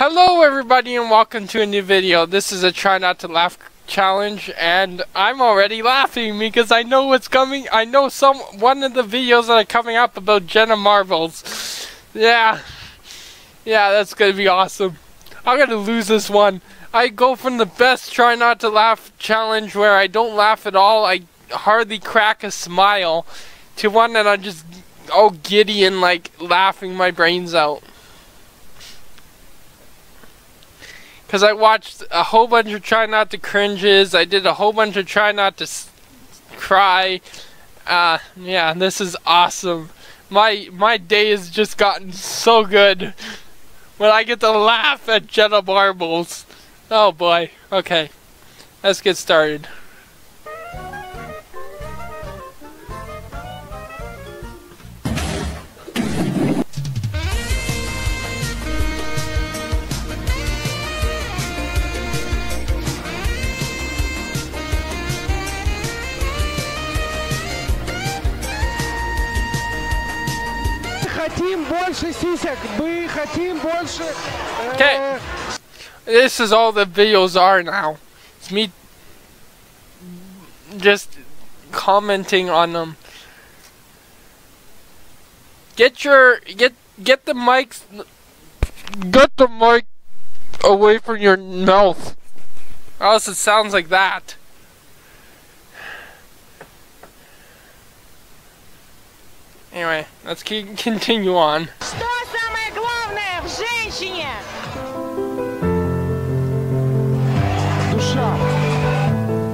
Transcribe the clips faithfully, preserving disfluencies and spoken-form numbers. Hello everybody and welcome to a new video. This is a try not to laugh challenge and I'm already laughing because I know what's coming. I know some one of the videos that are coming up about Jenna Marbles. Yeah. Yeah, that's gonna be awesome. I'm gonna lose this one. I go from the best try not to laugh challenge where I don't laugh at all, I hardly crack a smile, to one that I'm just all giddy and like laughing my brains out. Because I watched a whole bunch of try not to cringes, I did a whole bunch of try not to s cry. Uh, yeah, this is awesome. My my day has just gotten so good when I get to laugh at Jenna Marbles. Oh boy. Okay, let's get started. Okay, this is all the videos are now. It's me just commenting on them. Get your get get the mics, get the mic away from your mouth, or else it sounds like that. Anyway, let's keep continue on.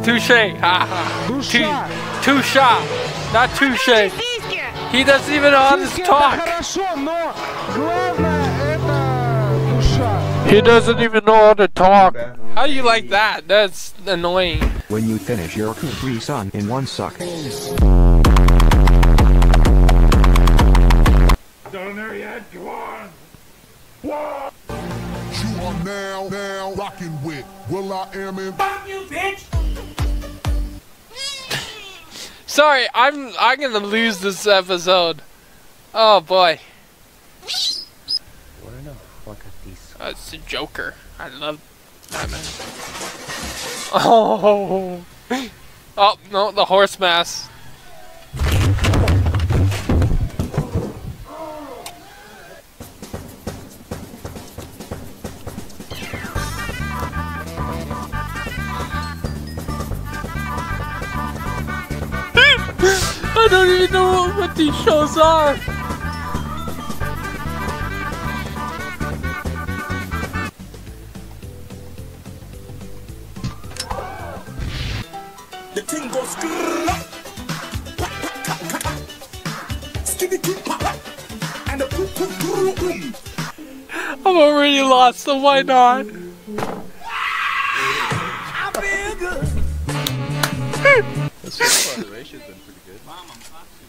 Touche, haha. Touche, not touche. He doesn't even know how to talk. He doesn't even know how to talk. How do you like that? That's annoying. When you finish your Capri-Sun in one suck. Down there yet, go on. Whoa. You are now, now rocking with Will I Am in. Fuck you, bitch. Sorry, I'm I'm gonna lose this episode. Oh boy. Oh, it's the Joker. I love Batman. Oh. Oh no, the horse mask. I don't even know what these shows are. The thing goes and the I'm already lost, so why not? That's so far, the ratio's been pretty good. Mom, I'm boxing.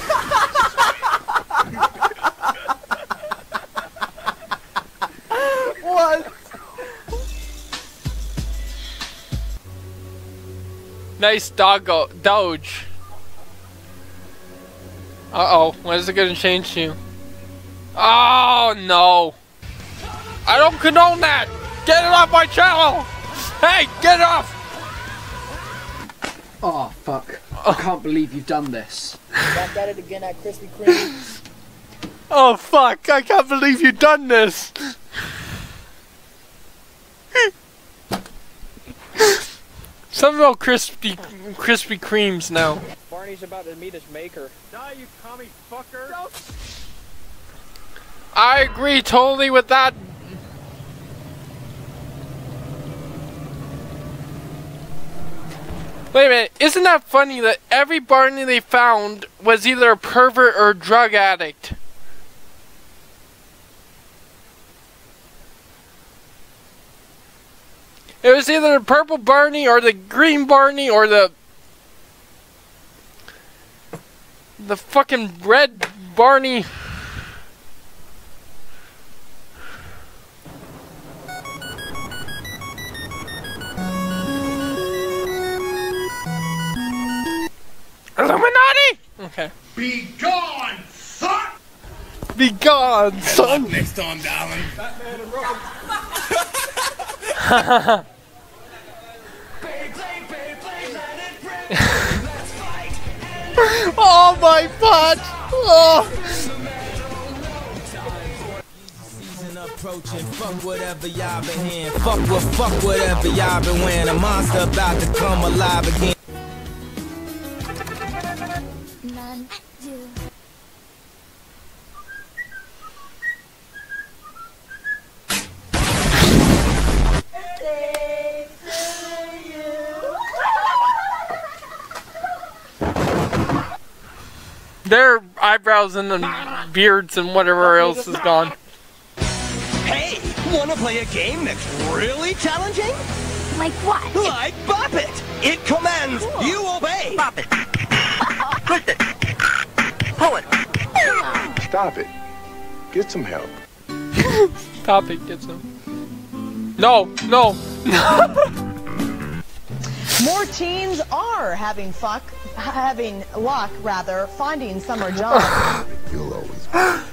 Calm down, Mom. What? Nice doggo doge. Uh-oh, what is it gonna change to? Oh no. I don't condone that! Get it off my channel! Hey, get it off! Oh fuck, I can't believe you've done this. Back at it again at Krispy Kreme. Oh fuck, I can't believe you've done this. Some real Krispy Krispy Kremes now. Barney's about to meet his maker. Die you commie fucker. I agree totally with that. Wait a minute, isn't that funny that every Barney they found was either a pervert or a drug addict? It was either the purple Barney or the green Barney or the... the fucking red Barney. Illuminati! Okay. Be gone, son! be gone, son. Good luck next time, darling. Batman and Robin. Oh my butt! Oh. Season approaching. Fuck whatever y'all been hearing. Fuck what? Fuck whatever y'all been wearing. A monster about to come alive again. Their eyebrows and the beards and whatever else is gone. Hey, wanna play a game that's really challenging? Like what? Like Bop It! It commands, cool. You obey! Bop it! Twist it! Pull it! Stop it. Get some help. Stop it, get some. No, no, no! More teens are having fuck, having luck rather, finding summer jobs. You'll always be with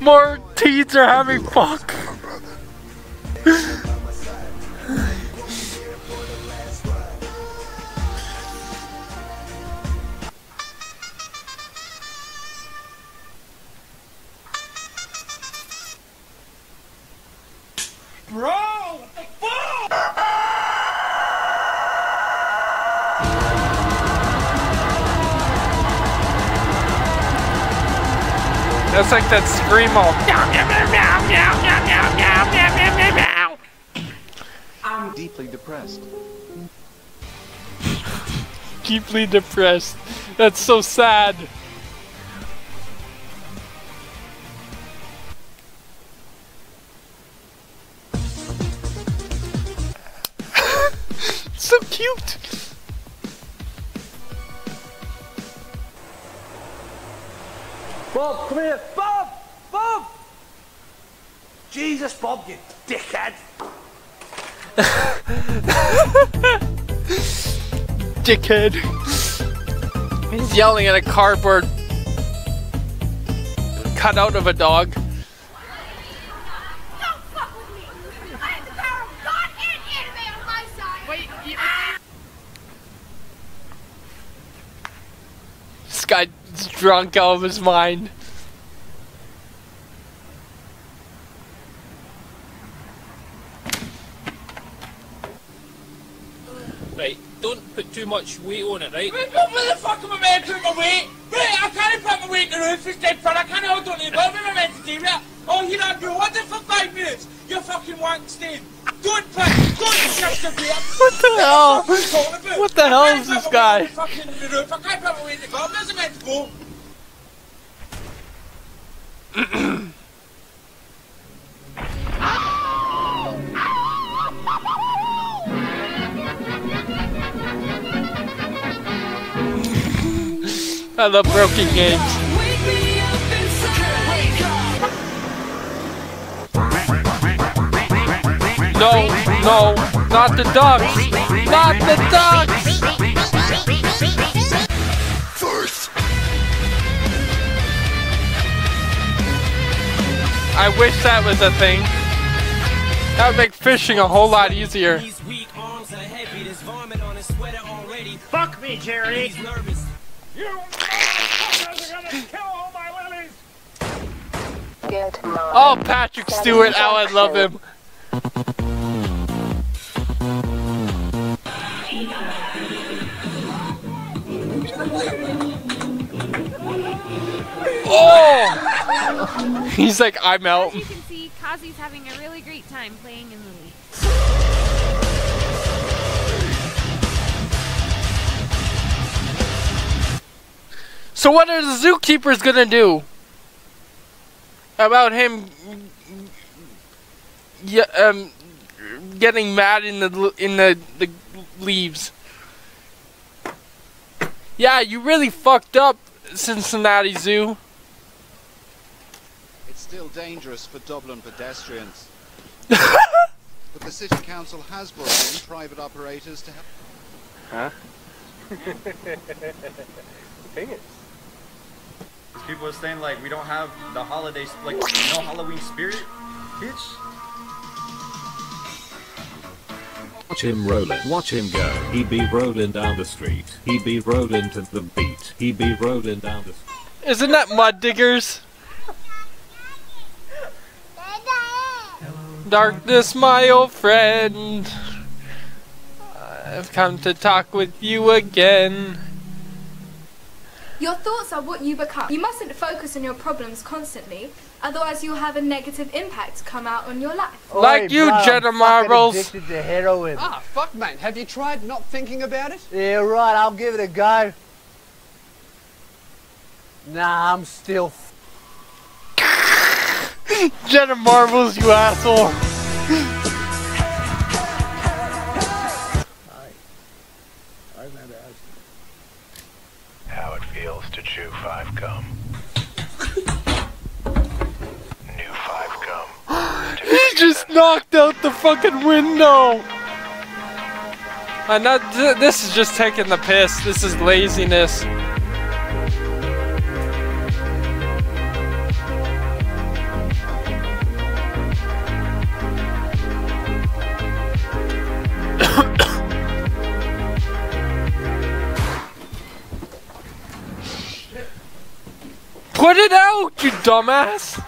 me. More teens are having fuck. Bro. That's like that screamo. I'm deeply depressed. Deeply depressed. That's so sad. So cute. Bob, come here! Bob! Bob! Jesus, Bob, you dickhead! Dickhead. He's yelling at a cardboard cutout of a dog. Don't fuck with me! I have the power of God and anime on my side! Wait, you... This guy... drunk out of his mind. Right, don't put too much weight on it, right? Wait, what the fuck am I meant to put my weight? Right, I can't put my weight in the roof, it's dead fun, I can't hold on to it, what am I meant to do that? Oh, here I go, hold it for five minutes, you're fucking wank stain. Don't put, don't adjust the weight. What the hell? What the hell is this guy? I can't put my weight in the roof, I can't put my weight in the car, where's it meant to go? I love broken games. No, no, not the ducks, not the ducks. First. I wish that was a thing. That would make fishing a whole lot easier. His weak arms are heavy. There's vomit on his sweater already. Fuck me, Jerry. He's nervous. You motherfuckers are gonna kill all my lilies! Good morning. Oh, Patrick Stewart, oh, I love him. Oh! He's like, I'm out. As you can see, Kazi's having a really great time playing in the league. So what are the zookeepers gonna do about him yeah, um, getting mad in the in the, the leaves? Yeah, you really fucked up, Cincinnati Zoo. It's still dangerous for Dublin pedestrians, but the city council has brought in private operators to help. Huh? The thing is. people are saying like we don't have the holiday, like no Halloween spirit, bitch. Watch him rollin', watch him go. He be rollin' down the street. He be rollin' to the beat. He be rollin' down the street. Isn't that Mud Diggers? Darkness, my old friend. I've come to talk with you again. Your thoughts are what you become. You mustn't focus on your problems constantly, otherwise you'll have a negative impact come out on your life. Like Oi, you, bro, Jenna Marbles. I'm addicted to heroin. Ah, fuck, mate. Have you tried not thinking about it? Yeah, right. I'll give it a go. Nah, I'm still... Jenna Marbles, you asshole. How it feels to chew Five Gum. New Five Gum. He just knocked out the fucking window. I'm not. Th this is just taking the piss. This is laziness. Put it out, you dumbass!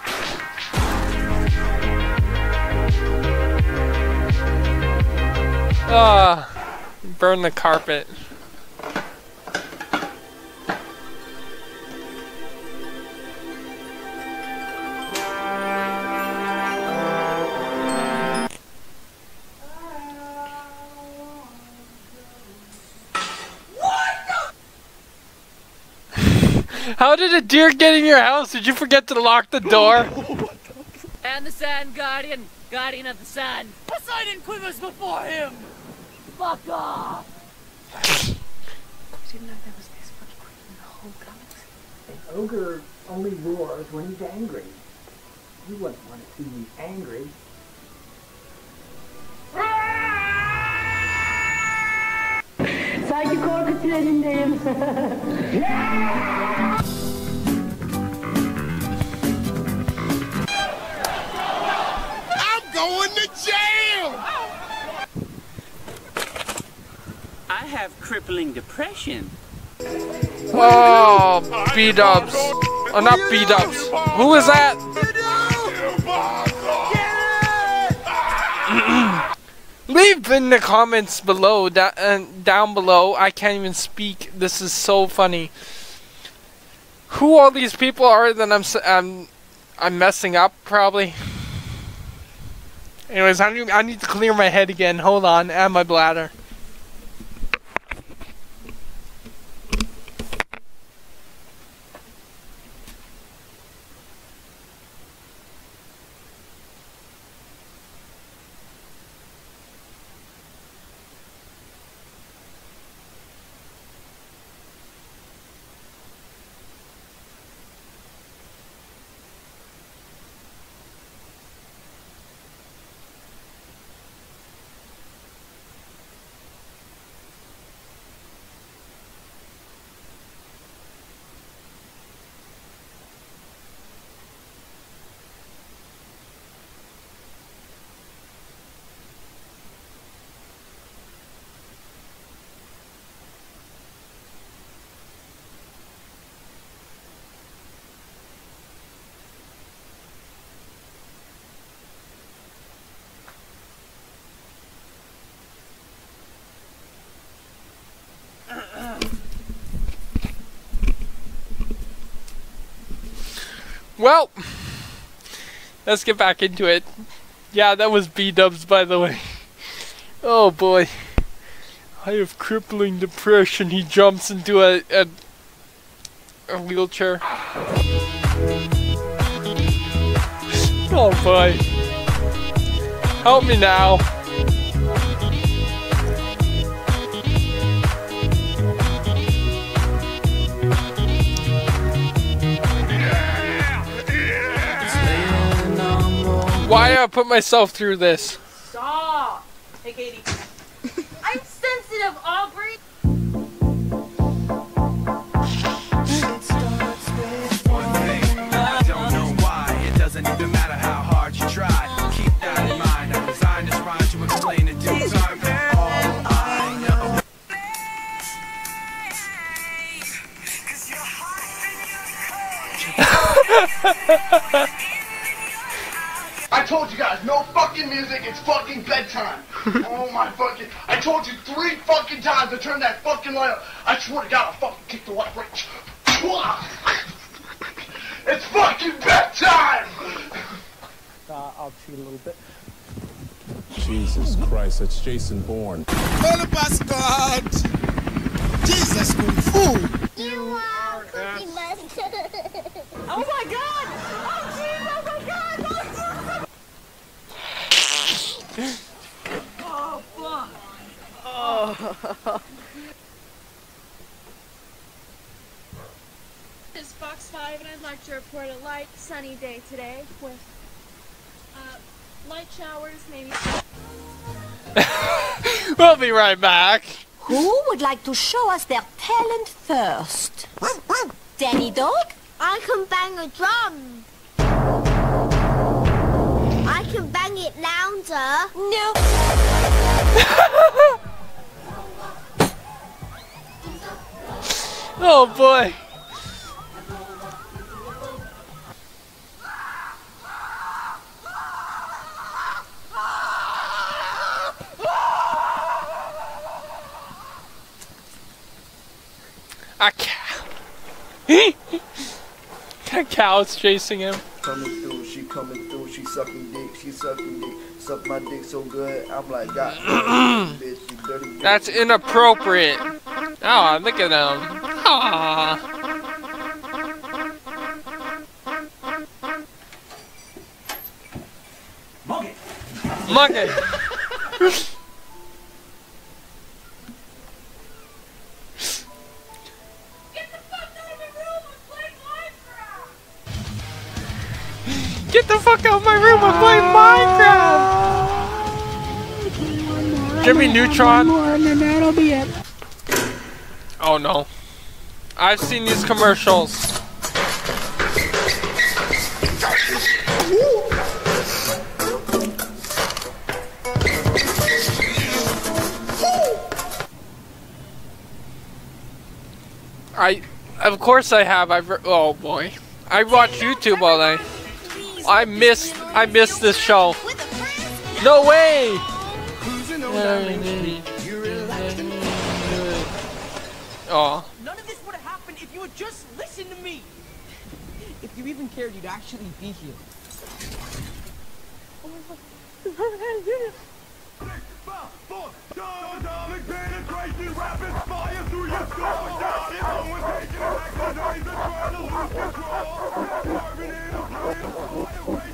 Ah, uh, burn the carpet. How did a deer get in your house? Did you forget to lock the door? And the Sand Guardian, Guardian of the Sand. Poseidon quivers before him! Fuck off! I didn't know there was this much grief in the whole galaxy. An ogre only roars when he's angry. You wouldn't want to see me angry. Sanki korku trenindeyim. I'm going to jail! I have crippling depression. Oh, B Dubs. Oh, not B Dubs. Who is that? Leave in the comments below, da uh, down below. I can't even speak. This is so funny. Who all these people are that I'm I'm, I'm messing up probably. Anyways, I need, I need to clear my head again. Hold on, and my bladder. Well, let's get back into it. Yeah, that was B Dubs, by the way. Oh boy. I have crippling depression. He jumps into a, a, a wheelchair. Oh boy. Help me now. Why I put myself through this? Stop! Hey, Katie. I'm sensitive, Aubrey! It starts with one. told you guys, no fucking music, it's fucking bedtime. Oh my fucking, I told you three fucking times to turn that fucking light up. I swear to God, I'll fucking kick the light right. It's fucking bedtime! Uh, I'll cheat a little bit. Jesus Christ, that's Jason Bourne. All of us, God! Jesus Kung Fu! You are Cookie Monster! Oh my God! Oh Jesus! Oh my God! Oh Jesus! Oh fuck! Oh! This is Fox five, and I'd like to report a light, sunny day today with uh, light showers, maybe. We'll be right back. Who would like to show us their talent first? Danny Dog? I can bang a drum. I can bang it louder. No. Oh boy. A cow. A cow's chasing him. Coming through, she coming through, she sucking dick, she sucking dick, suck my dick so good, I'm like, God, bitch, you dirty bitch. That's inappropriate. Oh, look at him. Aww. Moget. Moget. Get the fuck out of my room, I'm playing Minecraft! Jimmy Neutron. Oh no. I've seen these commercials. I, of course I have, I've, oh boy. I watch YouTube all day. I missed, I missed this show. No way! Oh. None of this would have happened if you would just listen to me. If you even cared, you'd actually be here.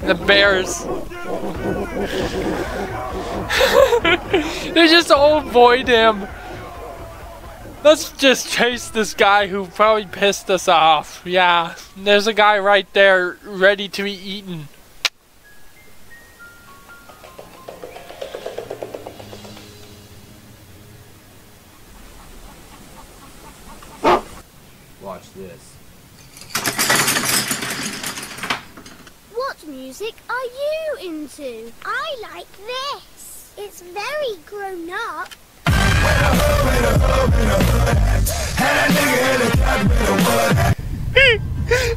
The bears. They just all avoid him. Let's just chase this guy who probably pissed us off. Yeah, there's a guy right there ready to be eaten. Watch this. What music are you into? I like this. It's very grown up.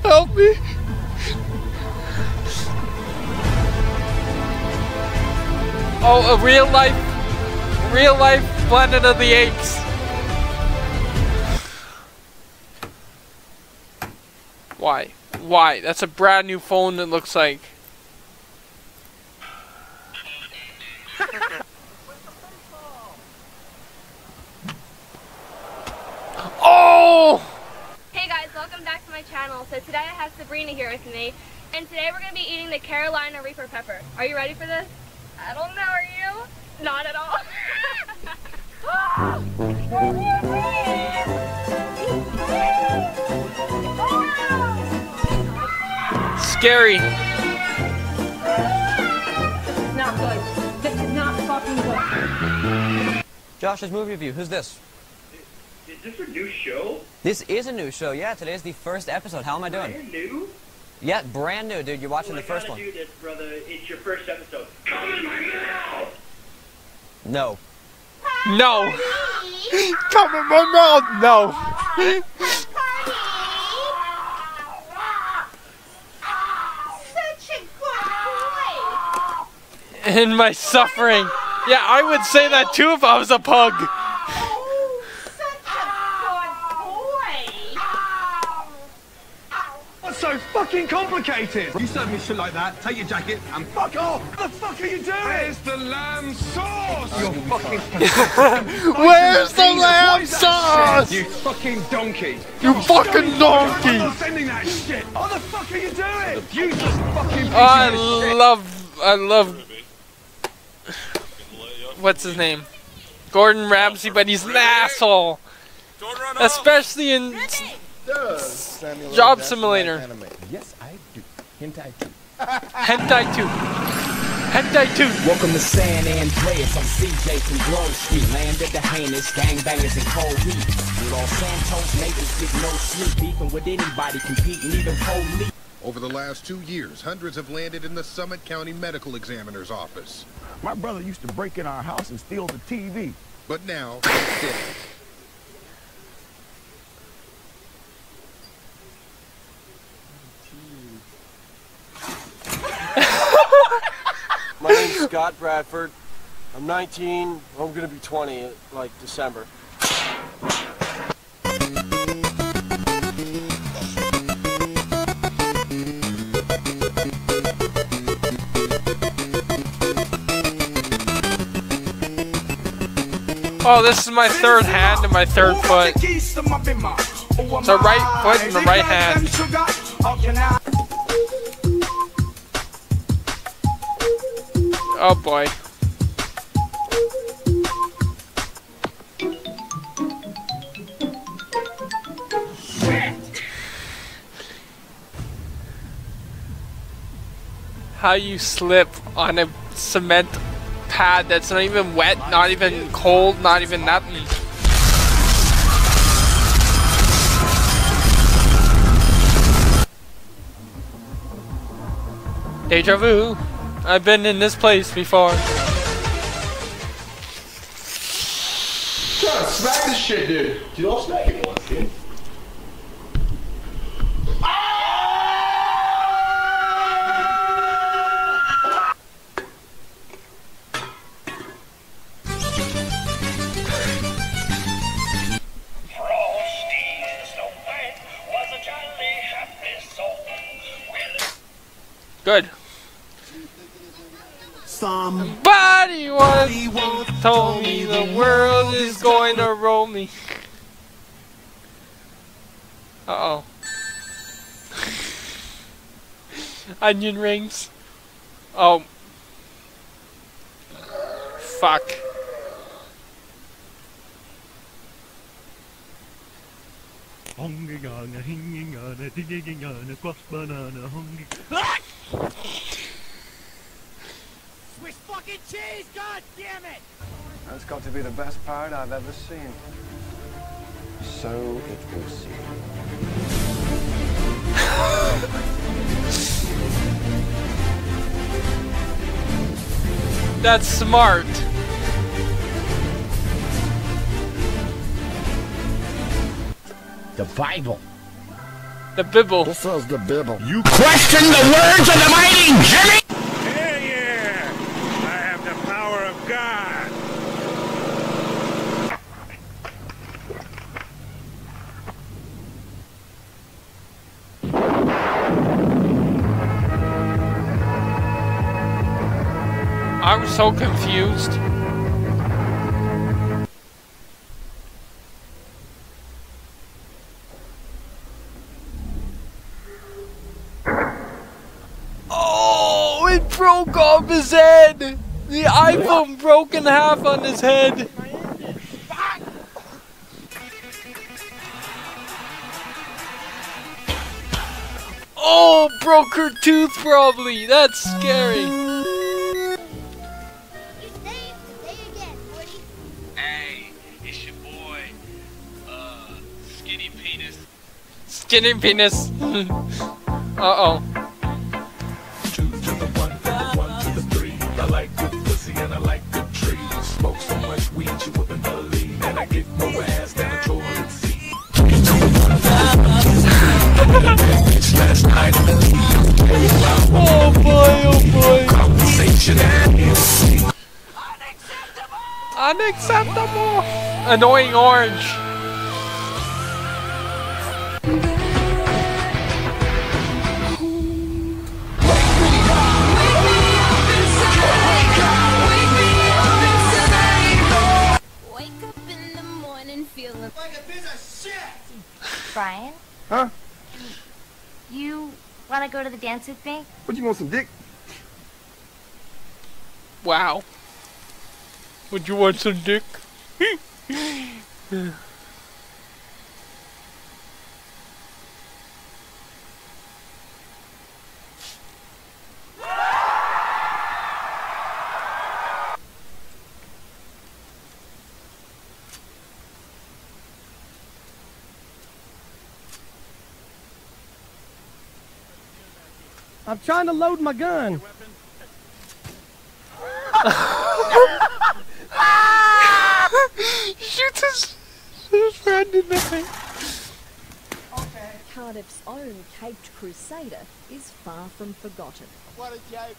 Help me. Oh, a real life, real life Planet of the Apes. Why? Why? That's a brand new phone that looks like. Oh! Hey guys, welcome back to my channel. So today I have Sabrina here with me, and today we're going to be eating the Carolina Reaper pepper. Are you ready for this? I don't know, are you? Not at all. Scary. This is not good. This is not fucking good. Josh's movie review. Who's this? Is this a new show? This is a new show. Yeah, today's the first episode. How am I doing? Brand new? Yeah, brand new, dude. You're watching oh, the first one. I gotta do this, brother. It's your first episode. Come in my mouth. No. No. Come in my mouth. No. and my suffering. Yeah, I would say that too if I was a pug. So fucking complicated! You serve me shit like that, take your jacket and fuck off! What the fuck are you doing? Where's the lamb sauce? You're fucking Where's the lamb sauce? You fucking donkey! You fucking donkey! I'm not sending that shit! What the fuck are you doing? You just fucking piece I love I love what's his name? Gordon Ramsay, but he's an asshole! Especially in Samuel Job Simulator. Anime. Yes, I do. Hentai two. Hentai two. Hentai two. Welcome to San Andreas. I'm C J from Grove Street. Land of the heinous gangbangers and cold heat. Los Santos natives get no sleep. Beefing with anybody competing, even police. Over the last two years, hundreds have landed in the Summit County Medical Examiner's office. My brother used to break in our house and steal the T V. But now, he's dead. My name's Scott Bradford. I'm nineteen. I'm gonna be twenty, like December. Oh, this is my third hand and my third foot. It's a right foot and a right hand. Oh boy. How you slip on a cement pad that's not even wet, not even cold, not even nothing. Deja vu. I've been in this place before. Try to smack this shit, dude. Dude, I'll smack it once, dude. Good. Somebody once told me the world is going to roll me. Uh oh. Onion rings. Oh. Fuck. Swiss fucking cheese, god damn it! That's got to be the best pirate I've ever seen. So it will seem. That's smart. The Bible. The Bible. This is the Bible. You question the words of the mighty Jimmy! I'm so confused. Oh, it broke off his head. The iPhone broke in half on his head. Oh, broke her tooth probably. That's scary. Skinny penis. Uh-oh. Two to the one, to the one to the three. I like good pussy and I like good trees. Smoke so much weed, you wouldn't believe. And I get more ass than a toilet seat. Oh boy, oh boy. Conversation and unacceptable! Annoying Orange! Wake up in the morning feeling like a piece of shit! Brian? Huh? You wanna go to the dance with me? What, you want some dick? Wow. Would you want some dick? I'm trying to load my gun. Shoot his, his friend in the face. Okay. Cardiff's own caped crusader is far from forgotten. What a joker.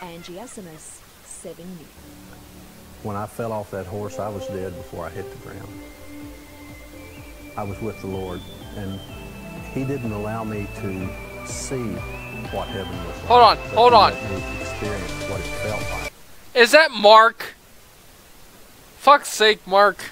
Angiasinus, seven years. When I fell off that horse, I was dead before I hit the ground. I was with the Lord, and he didn't allow me to see what heaven was like. Hold on, hold on. Experience what it felt like. Is that Mark? Fuck's sake, Mark.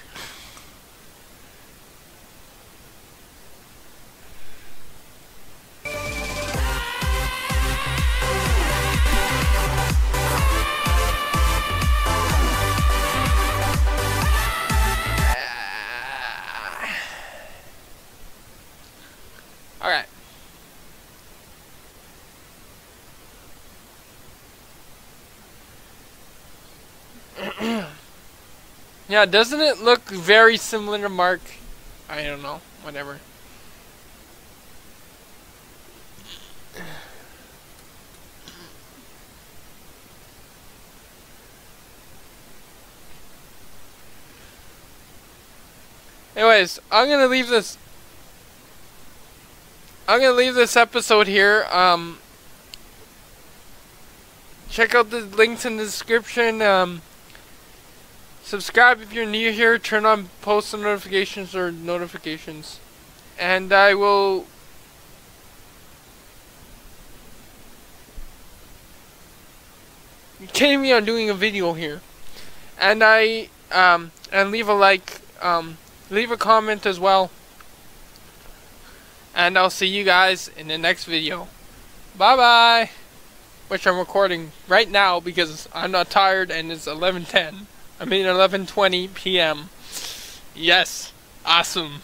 All right. Yeah, doesn't it look very similar to Mark? I don't know, whatever. Anyways, I'm gonna leave this. I'm gonna leave this episode here. Um, check out the links in the description. Um. Subscribe if you're new here, turn on post notifications or notifications, and I will you're kidding me on doing a video here, and I um and leave a like, um leave a comment as well, and I'll see you guys in the next video. Bye bye, which I'm recording right now because I'm not tired and it's eleven ten. I mean eleven twenty p m Yes, awesome.